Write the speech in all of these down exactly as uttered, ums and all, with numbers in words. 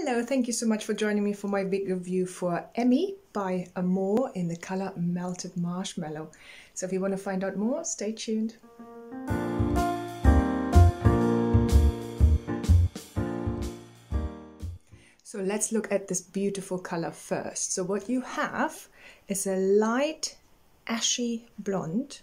Hello, thank you so much for joining me for my big review for Emmy by Amore in the color Melted Marshmallow. So if you want to find out more, stay tuned. So let's look at this beautiful color first. So what you have is a light ashy blonde,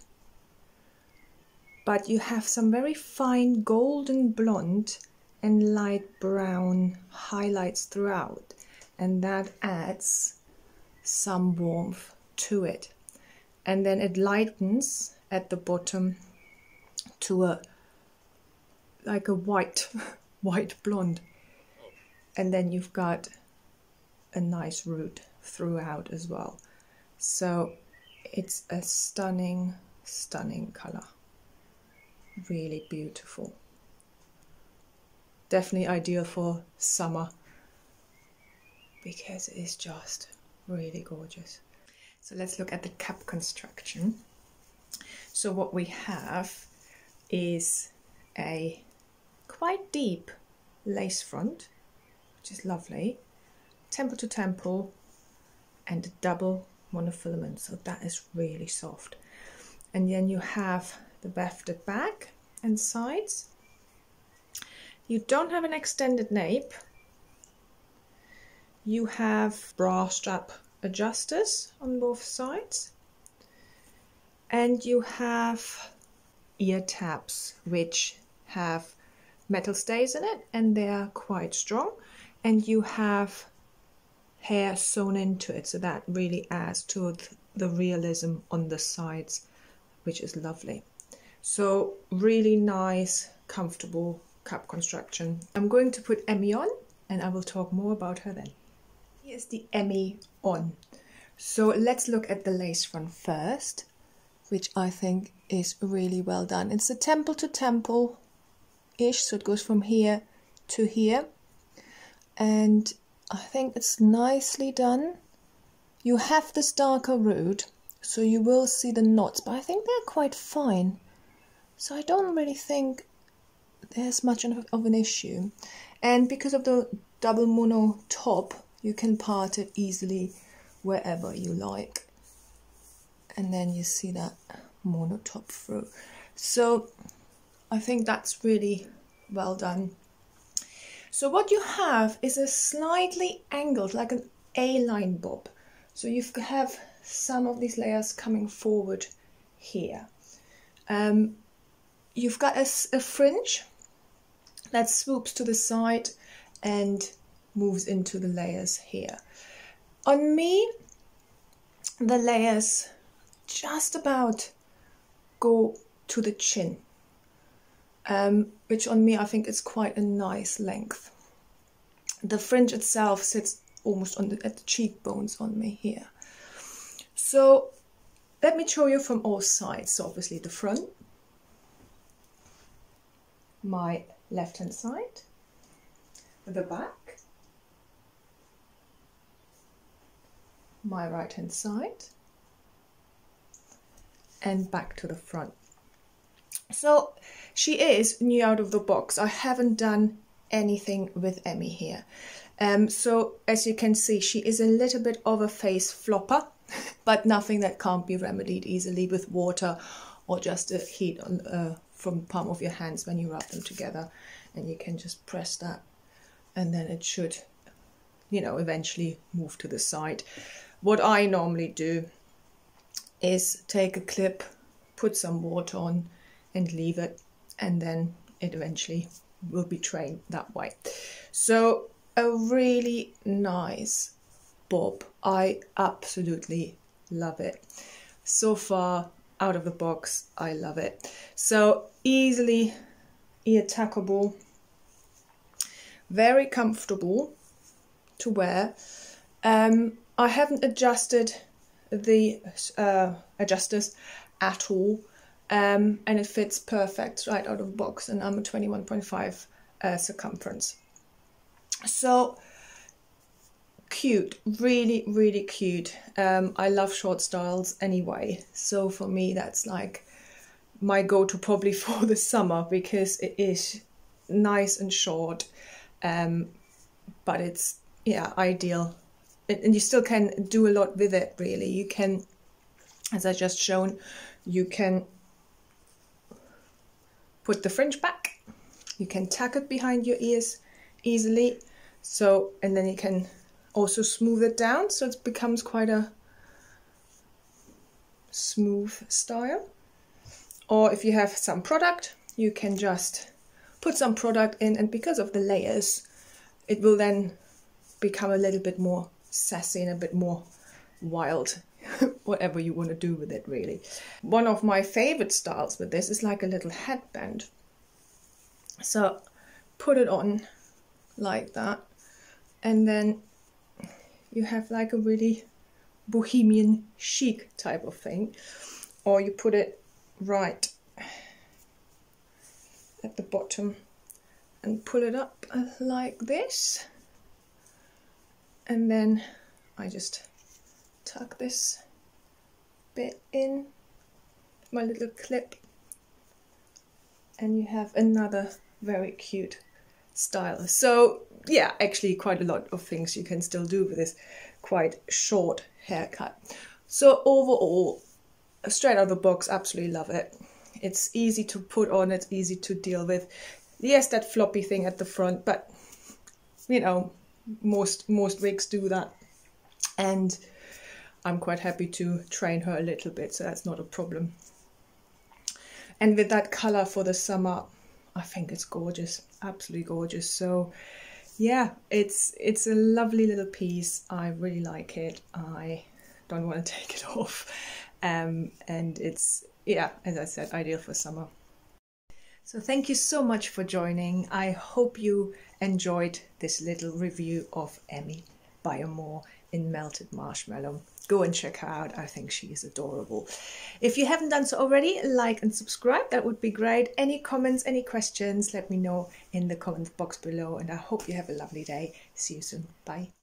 but you have some very fine golden blonde and light brown highlights throughout, and that adds some warmth to it. And then it lightens at the bottom to a like a white white blonde, and then you've got a nice root throughout as well. So it's a stunning stunning color, really beautiful. Definitely ideal for summer because it is just really gorgeous. So let's look at the cap construction. So what we have is a quite deep lace front, which is lovely, temple to temple, and a double monofilament, so that is really soft. And then you have the buffeted back and sides. You don't have an extended nape. You have bra strap adjusters on both sides. And you have ear tabs, which have metal stays in it, and they are quite strong. And you have hair sewn into it, so that really adds to the realism on the sides, which is lovely. So really nice, comfortable cap construction. I'm going to put Emmy on and I will talk more about her then. Here's the Emmy on. So let's look at the lace front first, which I think is really well done. It's a temple to temple ish, so it goes from here to here, and I think it's nicely done. You have this darker root, so you will see the knots, but I think they're quite fine, so I don't really think there's much of an issue. And because of the double mono top, you can part it easily wherever you like, and then you see that mono top through. So I think that's really well done. So what you have is a slightly angled, like an A-line bob, so you have some of these layers coming forward here. um, you've got a, a fringe that swoops to the side and moves into the layers here. On me, the layers just about go to the chin, um, which on me I think is quite a nice length. The fringe itself sits almost on the, at the cheekbones on me here. So let me show you from all sides. So obviously the front, my left hand side, the back, my right hand side, and back to the front. So she is new out of the box. I haven't done anything with Emmy here. Um, so as you can see, she is a little bit of a face flopper, but nothing that can't be remedied easily with water or just a heat on uh, from the palm of your hands when you rub them together, and you can just press that, and then it should, you know, eventually move to the side. What I normally do is take a clip, put some water on and leave it, and then it eventually will be trained that way. So a really nice bob. I absolutely love it. So far out of the box, I love it. So easily ear tackable, very comfortable to wear. Um, I haven't adjusted the uh, adjusters at all, um, and it fits perfect right out of the box, and I'm a twenty-one point five uh, circumference. So cute, really really cute. um I love short styles anyway, so for me that's like my go-to probably for the summer, because it is nice and short, um but it's, yeah, ideal. And you still can do a lot with it, really. You can, as I just shown, you can put the fringe back, you can tuck it behind your ears easily, so, and then you can also smooth it down, so it becomes quite a smooth style. Or if you have some product, you can just put some product in, and because of the layers, it will then become a little bit more sassy and a bit more wild, whatever you want to do with it, really. One of my favorite styles with this is like a little headband. So put it on like that, and then you have like a really bohemian chic type of thing. Or you put it right at the bottom and pull it up like this, and then I just tuck this bit in my little clip, and you have another very cute style. So yeah, actually quite a lot of things you can still do with this quite short haircut. So overall, straight out of the box, absolutely love it. It's easy to put on, it's easy to deal with. Yes, that floppy thing at the front, but you know, most most wigs do that, and I'm quite happy to train her a little bit, so that's not a problem. And with that color for the summer, I think it's gorgeous, absolutely gorgeous. So yeah, it's it's a lovely little piece. I really like it. I don't want to take it off. Um, and it's, yeah, as I said, ideal for summer. So thank you so much for joining. I hope you enjoyed this little review of Emmy by Amore in Melted Marshmallow. Go and check her out. I think she is adorable. If you haven't done so already, like and subscribe. That would be great. Any comments, any questions, let me know in the comment box below. And I hope you have a lovely day. See you soon. Bye.